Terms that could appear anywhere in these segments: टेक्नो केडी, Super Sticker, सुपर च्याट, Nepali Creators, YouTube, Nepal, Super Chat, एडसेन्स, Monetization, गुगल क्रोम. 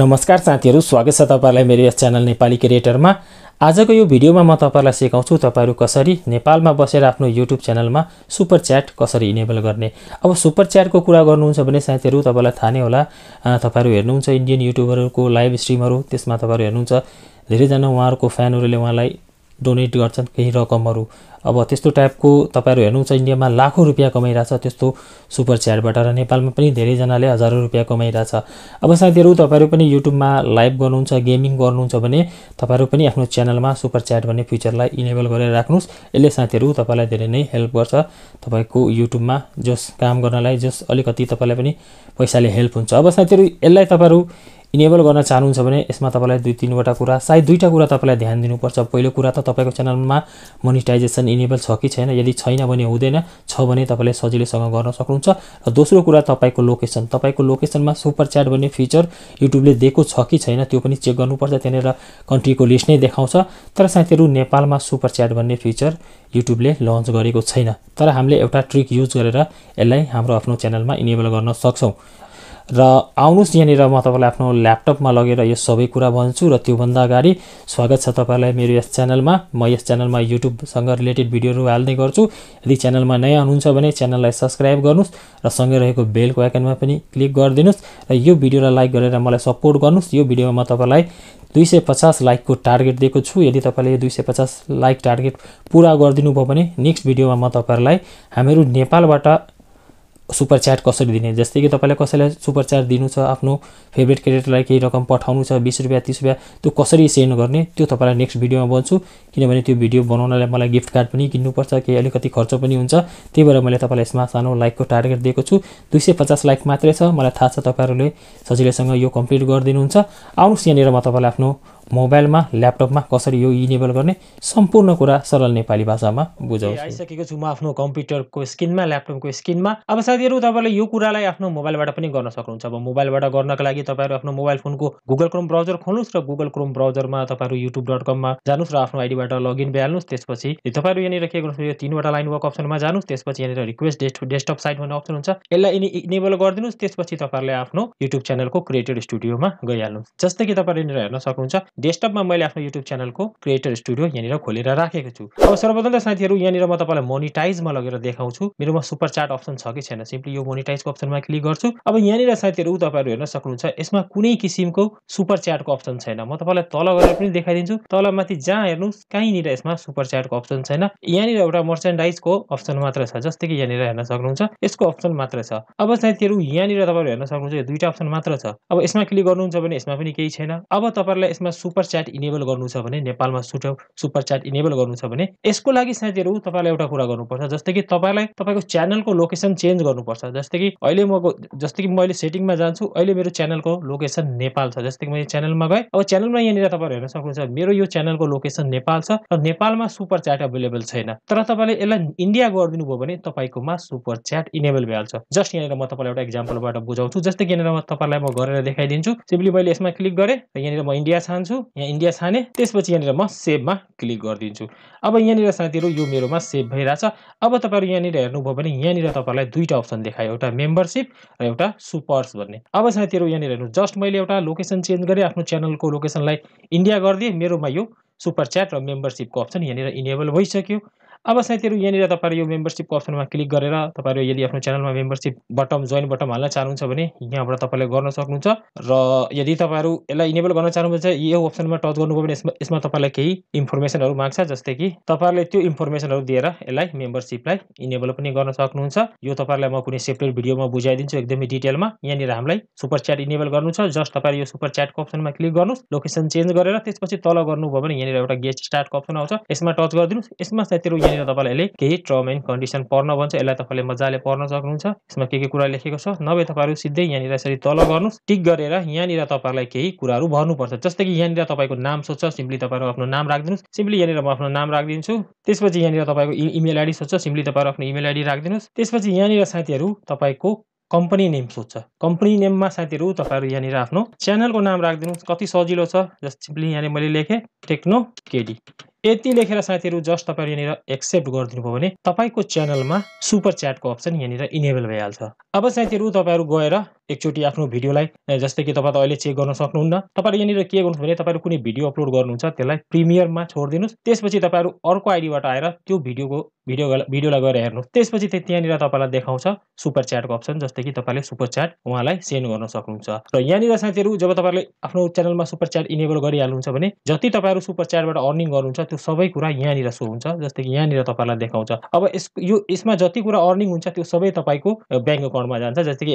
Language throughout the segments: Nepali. नमस्कार साथीहरु, स्वागत छ तपाईहरुलाई मेरो यस च्यानल नेपाली क्रिएटरमा। आजको यो भिडियोमा म तपाईहरुलाई सिकाउँछु तपाईहरु कसरी नेपालमा बसेर आफ्नो YouTube च्यानलमा सुपर च्याट कसरी इनेबल गर्ने। अब सुपर च्याटको कुरा गर्नुहुन्छ भने साथीहरु तपाईलाई थाहा नै होला, तपाईहरु हेर्नुहुन्छ इन्डियन युट्युबरहरुको लाइभ स्ट्रिमहरु, त्यसमा तपाईहरु हेर्नुहुन्छ धेरै जना उहाँहरुको फ्यानहरुले उहाँलाई डोनेट गर्छन् केही रकमहरु। अब त्यस्तो टाइपको तपाईहरु हेर्नुहुन्छ इन्डियामा लाखौं रुपैयाँ कमाइराछ त्यस्तो सुपर च्याटबाट, र नेपालमा पनि धेरै जनाले हजारौं रुपैयाँ कमाइराछ। अब साथीहरु तपाईहरु पनि युट्युबमा लाइभ गर्नुहुन्छ, गेमिङ गर्नुहुन्छ भने तपाईहरु पनि आफ्नो च्यानलमा सुपर च्याट भन्ने फिचरलाई इनेबल गरेर राख्नुस्। यसले साथीहरु तपाईलाई धेरै नै हेल्प गर्छ, तपाईको युट्युबमा जस काम गर्नलाई जस अलिकति तपाईलाई पनि पैसाले हेल्प हुन्छ। अब साथीहरु यसलाई तपाईहरु इनेबल गर्न चाहनुहुन्छ भने यसमा तपाईलाई दुई तीनवटा कुरा, सायद दुईटा कुरा तपाईलाई ध्यान दिनुपर्छ। पहिलो कुरा त तपाईको च्यानलमा मोनेटाइजेसन इनेबल छ कि छैन, यदि छैन भने हुँदैन, छ भने तपाईले सजिलैसँग गर्न सक्नुहुन्छ। र दोस्रो कुरा तपाईको लोकेसन, तपाईको लोकेसनमा सुपर च्याट भन्ने फिचर युट्युबले दिएको छ कि छैन त्यो पनि चेक गर्नुपर्छ। त्यनेर कन्ट्रीको लिस्ट नै देखाउँछ, तर साथीहरु नेपालमा सुपर च्याट भन्ने फिचर युट्युबले लन्च गरेको छैन, तर हामीले एउटा ट्रिक युज गरेर यसलाई हाम्रो आफ्नो च्यानलमा इनेबल गर्न सक्छौं। र आउनुस् यहाँनिर, म तपाईलाई आफ्नो ल्यापटपमा लगेर यो सबै कुरा भन्छु। र त्योभन्दा अगाडि स्वागत छ तपाईलाई मेरो यस च्यानलमा। म यस च्यानलमा युट्युबसँग रिलेटेड भिडियोहरू हाल्दै गर्छु। यदि च्यानलमा नयाँ हुनुहुन्छ भने च्यानललाई सब्स्क्राइब गर्नुस् र सँगै रहेको बेलको आइकनमा पनि क्लिक गरिदिनुस् र यो भिडियोलाई लाइक गरेर मलाई सपोर्ट गर्नुस्। यो भिडियोमा म तपाईलाई 250 लाइकको टार्गेट दिएको छु। यदि तपाईले 250 लाइक टार्गेट पूरा गरिदिनु भयो भने नेक्स्ट भिडियोमा म तपाईलाई हामीहरु नेपालबाट सुपर च्याट कसरी दिने, जस्तै कि तपाईले कसैलाई सुपर च्याट दिनु छ, आफ्नो फेभरेट क्रिएटरलाई केही रकम पठाउनु छ, 20 रुपैयाँ 30 रुपैयाँ, त्यो कसरी सेन्ड गर्ने त्यो तपाईलाई नेक्स्ट भिडियोमा भन्छु। किनभने त्यो भिडियो बनाउनलाई मलाई गिफ्ट कार्ड पनि किन्नुपर्छ, केही अलिकति खर्च पनि हुन्छ, त्यही भएर मैले तपाईलाई यसमा सानो लाइकको टार्गेट दिएको छु। 250 लाइक मात्रै छ, मलाई थाहा छ तपाईहरुले सजिलैसँग यो कम्प्लिट गरिदिनुहुन्छ। आउनुस् यहाँनिर, म तपाईलाई आफ्नो मोबाइलमा ल्यापटपमा कसरी यो इनेबल गर्ने सम्पूर्ण कुरा सरल नेपाली भाषामा बुझाउँछु। आइसकेको छु म आफ्नो कम्प्युटरको स्क्रिनमा, ल्यापटपको स्क्रिनमा। अब साथीहरु तपाईहरुले यो कुरालाई आफ्नो मोबाइलबाट पनि गर्न सक्नुहुन्छ। अब मोबाइलबाट गर्नका लागि तपाईहरु आफ्नो मोबाइल फोनको गुगल क्रोम ब्राउजर खोल्नुस् र गुगल क्रोम ब्राउजरमा तपाईहरु youtube.com मा जानुस् र आफ्नो आइडीबाट लगइन भइहाल्नुस्। त्यसपछि तपाईहरु यहाँनिर के गर्नुस्, यो तीनवटा लाइन वर्क अप्सनमा जानुस्। त्यसपछि यहाँनिर रिक्वेस्ट डेस्कटप साइट भन्ने अप्सन हुन्छ, यसलाई इनेबल गरिदिनुस्। त्यसपछि तपाईहरुले आफ्नो YouTube च्यानलको क्रिएटर स्टुडियोमा गइहाल्नुस्। जस्तै कि तपाईहरु यहाँनिर हेर्न सक्नुहुन्छ डेस्कटपमा मैले आफ्नो YouTube च्यानलको क्रिएटर स्टुडियो यहाँनिर खोलेर राखेको छु। अब सर्वप्रथम साथीहरु यहाँनिर म तपाईलाई मोनेटाइजमा लगेर देखाउँछु। मेरोमा सुपर च्याट अप्सन छ कि छैन, सिम्पली यो मोनेटाइजको अप्सनमा क्लिक गर्छु। अब यहाँनिर साथीहरु तपाईहरु हेर्न सक्नुहुन्छ यसमा कुनै किसिमको सुपर च्याटको अप्सन छैन। म तपाईलाई तल गएर पनि देखाइदिन्छु, तल माथि जहाँ हेर्नुस् कहीँनिर यसमा सुपर च्याटको अप्सन छैन। यहाँनिर एउटा मर्चेन्डाइजको अप्सन मात्र छ, जस्तै कि यहाँनिर हेर्न सक्नुहुन्छ यसको अप्सन मात्र छ। अब साथीहरु यहाँनिर तपाईहरु हेर्न सक्नुहुन्छ यो दुईटा अप्सन मात्र छ। अब यसमा क्लिक गर्नुहुन्छ भने यसमा पनि केही छैन। अब तपाईहरुलाई यसमा सुपर च्याट इनेबल गर्नु छ भने, नेपालमा सुपर च्याट इनेबल गर्नु छ भने यसको लागि साथीहरु तपाईलाई एउटा कुरा गर्नुपर्छ। जस्तै कि तपाईलाई तपाईको च्यानलको लोकेसन चेन्ज गर्नुपर्छ। जस्तै कि अहिले म जस्तै कि मैले सेटिङमा जान्छु, अहिले मेरो च्यानलको लोकेसन नेपाल छ। जस्तै कि मैले च्यानलमा गए, अब च्यानलमा यहाँनिर तपाईहरु हेर्न सक्नुहुन्छ मेरो यो च्यानलको लोकेसन नेपाल छ र नेपालमा सुपर च्याट अवेलेबल छैन। तर तपाईले यसलाई इन्डिया गरिदिनु भयो भने तपाईकोमा सुपर च्याट इनेबल भइहाल्छ। जस्ट यहाँनिर म तपाईलाई एउटा एक्जाम्पलबाट बुझाउँछु। जस्तै कि यहाँनिर म तपाईलाई म गरेर देखाइदिन्छु। सिम्पली मैले यसमा क्लिक गरे र यहाँनिर म इन्डिया छान्छु, यहाँ इन्डिया छाने। त्यसपछि यहाँनिर म सेभमा क्लिक गरिदिन्छु। अब यहाँनिर साथीहरु यो मेरोमा सेभ भइराछ। अब तपाईहरु यहाँनिर हेर्नुभयो भने यहाँनिर तपाईलाई दुईटा अप्सन देखायो, एउटा मेम्बरशिप र एउटा सुपर्स भन्ने। अब साथीहरु यहाँनिर हेर्नु, जस्ट मैले एउटा लोकेसन चेन्ज गरे, आफ्नो च्यानलको लोकेसनलाई इन्डिया गरिदिए, मेरोमा यो सुपर च्याट र मेम्बरशिपको अप्सन यहाँनिर इनेबल भइसक्यो। अब साथीहरु यहाँनिर तपाईहरु यो मेम्बरशिपको अप्सनमा क्लिक गरेर तपाईहरु यदि आफ्नो च्यानलमा मेम्बरशिप बटम, जोइन बटम हाल्न चाहनुहुन्छ भने यहाँबाट तपाईले गर्न सक्नुहुन्छ। र यदि तपाईहरु यसलाई इनेबल गर्न चाहनुहुन्छ यो अप्सनमा टच गर्नुभयो भने यसमा तपाईलाई केही इन्फर्मेसनहरु माग्छ। जस्तै कि तपाईहरुले त्यो इन्फर्मेसनहरु दिएर यसलाई मेम्बरशिपलाई इनेबल पनि गर्न सक्नुहुन्छ। यो तपाईहरुलाई म कुनै सेपरेट भिडियोमा बुझाइदिन्छु एकदमै डिटेलमा। यहाँनिर हामीलाई सुपर च्याट इनेबल गर्नु छ, जस्ट तपाईहरु यो सुपर च्याटको अप्सनमा क्लिक गर्नुस्, लोकेसन चेन्ज गरेर। त्यसपछि तल गर्नुभयो भने यहाँनिर एउटा गेस्ट स्टार्टको अप्सन आउँछ, यसमा टच गरिदिनुस्। यसमा साथीहरु तपाईले केही टर्म एन्ड कन्डिसन पढ्न भन्छ, यसलाई तपाईले मजाले पढ्न सक्नुहुन्छ। यसमा के कुरा लेखेको छ, नभए तपाईहरु सिधै यहाँनिर यसरी तल गर्नुस्, टिक गरेर यहाँनिर तपाईलाई केही कुराहरु भर्नुपर्छ। जस्तै कि यहाँनिर तपाईको नाम सोध्छ, सिम्पली तपाईहरु आफ्नो नाम राखदिनुस्। सिम्पली यहाँनिर म आफ्नो नाम राखदिन्छु। त्यसपछि यहाँनिर तपाईको इमेल आईडी सोध्छ, सिम्पली तपाईहरु आफ्नो इमेल आईडी राखदिनुस्। त्यसपछि यहाँनिर साथीहरु तपाईको कम्पनी नेम सोध्छ, कम्पनी नेममा साथीहरु तपाईहरु यहाँनिर आफ्नो च्यानलको नाम राखदिनुस्। कति सजिलो छ, जस्ट सिम्पली यहाँले मैले लेखे टेक्नो केडी, यति लेखेर साथीहरु जस्ट तपाईहरु यहाँनिर एक्सेप्ट गरिदिनु भयो भने तपाईको च्यानलमा सुपर च्याटको अप्सन यहाँनिर इनेबल भइहाल्छ। अब साथीहरु तपाईहरु गएर एकचोटि आफ्नो भिडियोलाई जस्तै कि तपाईं त अहिले चेक गर्न सक्नुहुन्न। तपाईं यहाँनिर के गर्नुहुन्छ भने तपाईं कुनै भिडियो अपलोड गर्नुहुन्छ त्यसलाई प्रिमियरमा छोड्दिनुस्, त्यसपछि तपाईं अर्को आइडीबाट आएर त्यो भिडियोलाई गएर हेर्नुस्। त्यसपछि त्यहाँनिर तपाईलाई देखाउँछ सुपर च्याटको अप्सन, जस्तै कि तपाईले सुपर च्याट उहाँलाई सेन्ड गर्न सक्नुहुन्छ। र यहाँनिर साथीहरु जब तपाईले आफ्नो च्यानलमा सुपर च्याट इनेबल गरिहाल्नुहुन्छ भने जति तपाईहरु सुपर च्याटबाट अर्निङ गर्नुहुन्छ त्यो सबै कुरा यहाँनिर शो हुन्छ, जस्तै कि यहाँनिर तपाईलाई देखाउँछ। अब यसमा जति कुरा अर्निङ हुन्छ त्यो सबै तपाईको बैंक अकाउन्टमा जान्छ, जस्तै कि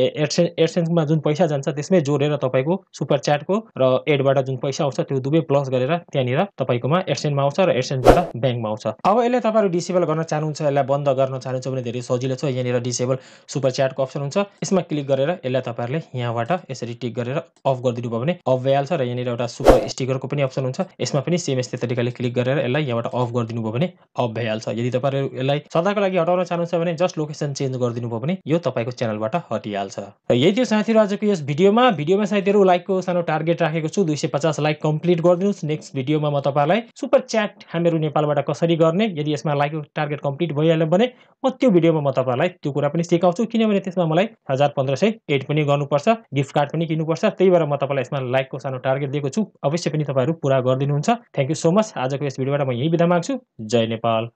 एडसेन्समा जुन पैसा जान्छ त्यसमै जोडेर तपाईको सुपर च्याटको र एडबाट जुन पैसा आउँछ त्यो दुबै प्लस गरेर त्यहाँनिर तपाईकोमा एडसेन्समा आउँछ र एडसेन्सबाट बैंकमा आउँछ। अब यसले तपाईहरु डिसेबल गर्न चाहनुहुन्छ, यसलाई बन्द गर्न चाहनुहुन्छ भने धेरै सजिलो छ। यहाँनिर डिसेबल सुपर च्याटको अप्सन हुन्छ, यसमा क्लिक गरेर यसलाई तपाईहरुले यहाँबाट यसरी टिक गरेर अफ गरिदिनु भयो भने अफ भइहाल्छ। र यहाँनिर एउटा सुपर स्टिकरको पनि अप्सन हुन्छ, यसमा पनि सेम यस्तै तरिकाले क्लिक गरेर यसलाई यहाँबाट अफ गरिदिनु भयो भने अफ भइहाल्छ। यदि तपाईहरु यसलाई सदाको लागि हटाउन चाहनुहुन्छ भने जस्ट लोकेसन चेन्ज गरिदिनु भयो भने यो तपाईको च्यानलबाट हटिहाल्छ। र यही थियो साथीहरु आजको यस भिडियोमा साथीहरु लाइकको सानो टार्गेट राखेको छु, 250 लाइक कम्प्लिट गरिदिनुस्। नेक्स्ट भिडियोमा म तपाईलाई सुपर च्याट हामीहरु नेपालबाट कसरी गर्ने, यदि यसमा लाइकको टार्गेट कम्प्लिट भइहाल्यो भने म त्यो भिडियोमा म तपाईलाई त्यो कुरा पनि सिकाउँछु, किनभने त्यसमा मलाई 1500 एड पनि गर्नुपर्छ, गिफ्ट कार्ड पनि किन्नुपर्छ। त्यही भएर म तपाईलाई यसमा लाइकको सानो टार्गेट दिएको छु, अवश्य पनि तपाईहरु पूरा गरिदिनुहुन्छ। Thank you so much. आजको यस भिडियोबाट म यही बिदा माग्छु। जय नेपाल।